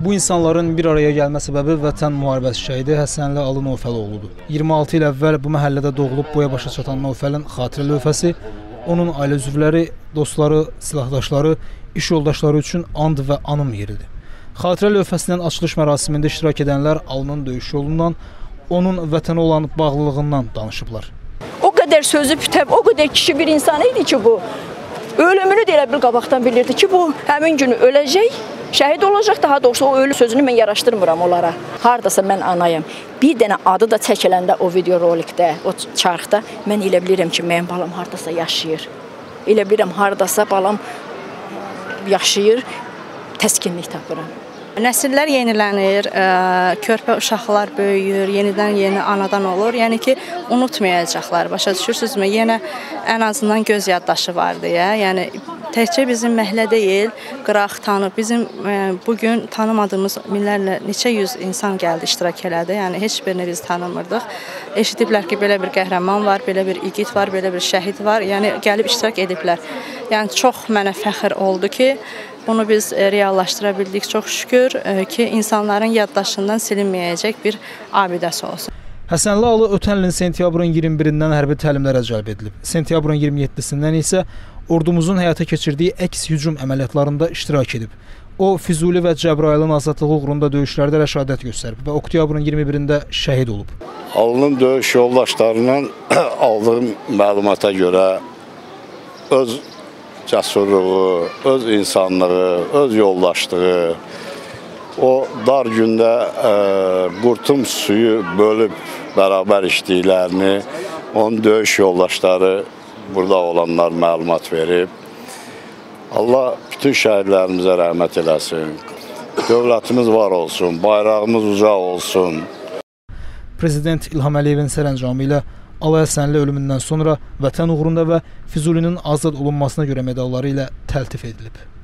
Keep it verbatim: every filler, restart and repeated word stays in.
Bu insanların bir araya gəlmə səbəbi vətən müharibəsi şəhidi Həsənli Alı Nofəli oğludur. iyirmi altı il əvvəl bu məhəllədə doğulub boya başa çatan Nofəlin xatirə lövhəsi, onun ailə üzvləri, dostları, silahdaşları, iş yoldaşları üçün and və anım yeridir. Xatirə lövhəsinin açılış mərasimində iştirak edənlər Alının döyüş yolundan, onun vətənə olan bağlılığından danışıblar. O qədər sözü bütöv, o qədər kişi bir insan idi ki bu. Ölümünü də elə bil qabaqdan bilirdi ki bu həmin günü öləcək, şəhid olacaq. Daha doğrusu o ölü sözünü mən yaraşdırmıram onlara. Hardasa mən anayım. Bir dənə adı da çəkiləndə o video rolikdə, o çarxda mən elə bilirəm ki mənim balam hardasa yaşayır. Elə bilirəm hardasa balam yaşayır, təskinlik tapıram. Nəsillər yenilənir, körpə uşaqlar böyüyür, yenidən yeni anadan olur. Yəni ki, unutmayacaqlar. Başa düşürsünüzmü? Yenə ən azından göz yaddaşı var deyə. Yəni təkcə bizim məhəllə deyil, qıraq tanıb. Bizim bugün tanımadığımız minlərlə neçə yüz insan gəldi, iştirak elədi. Yəni heç birini biz tanımırdıq. Eşidiblər ki, belə bir qəhrəman var, belə bir igid var, belə bir şəhid var. Yəni gəlib iştirak ediblər. Yəni çox mənə fəxr oldu ki, bunu biz reallaşdıra bildik. Çox şükür ki, insanların yaddaşından silinməyəcək bir abidəsi olsun. Həsənli Alı ötən ilin sentyabrın iyirmi birindən hərbi təlimlərə cəlb edilib. Sentyabrın iyirmi yeddisindən isə ordumuzun həyata keçirdiyi əks hücum əməliyyatlarında iştirak edib. O, Füzuli və Cəbrailin azadlığı uğrunda döyüşlərdə rəşadət göstərib və oktyabrın iyirmi birində şəhid olub. Alının döyüş yoldaşlarından aldığım məlumata görə öz cəsurluğu, öz insanlığı, öz yoldaşlığı, o dar gündə qurtum suyu bölüb bərabər içdiklərini, onun döyüş yoldaşları burada olanlar məlumat verib. Allah bütün şəhidlərimizə rəhmət eləsin, dövlətimiz var olsun, bayrağımız uca olsun. Prezident İlham Əliyevin sərəncamı ilə Alı Həsənli ölümündən sonra vətən uğrunda və Füzulinin azad olunmasına görə medalları ilə təltif edilib.